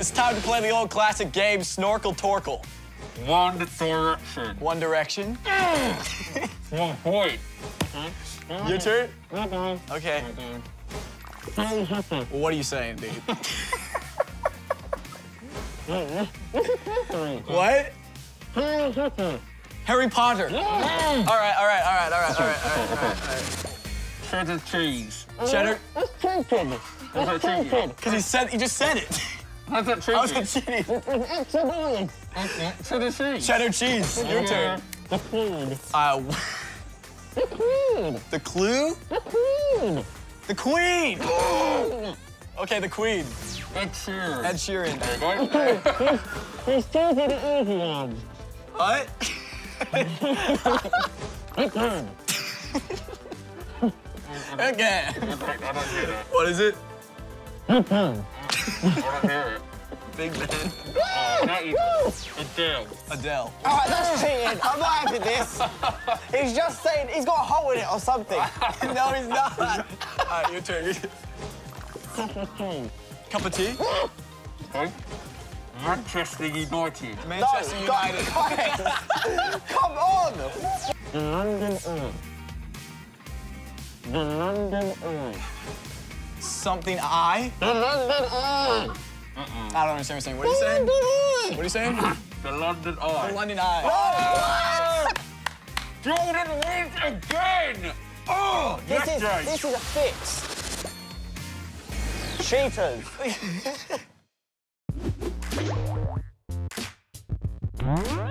It's time to play the old classic game, Snorkel Torkel. One Direction. One Direction? One point. Your turn? Okay. What are you saying, dude? What? Harry Potter. All right. Cheddar cheese. Cheddar? What's cheese? Because he just said it. How's that cheese? How's that cheese? Cheddar cheese. Cheddar cheese. Your turn. The food. The queen. The clue? The queen. The queen. Okay, the queen. Ed Sheeran. Ed Sheeran. There you go. There's two of the easy ones. What? Okay. What is it? Big Ben. Big Ben. Adele. Adele. All right, that's cheating. I'm not happy with this. He's just saying he's got a hole in it or something. No, he's not. All right, your turn. Cup of tea. Cup of tea? Okay. Manchester United. Manchester United. Come on! The London Eye. The London Eye. Something I? The London Eye. I don't understand what you're saying. What are you saying? What are you saying? The London Eye. The London Eye. Oh, what? Jordan wins again! Oh, this is a fix. Cheaters.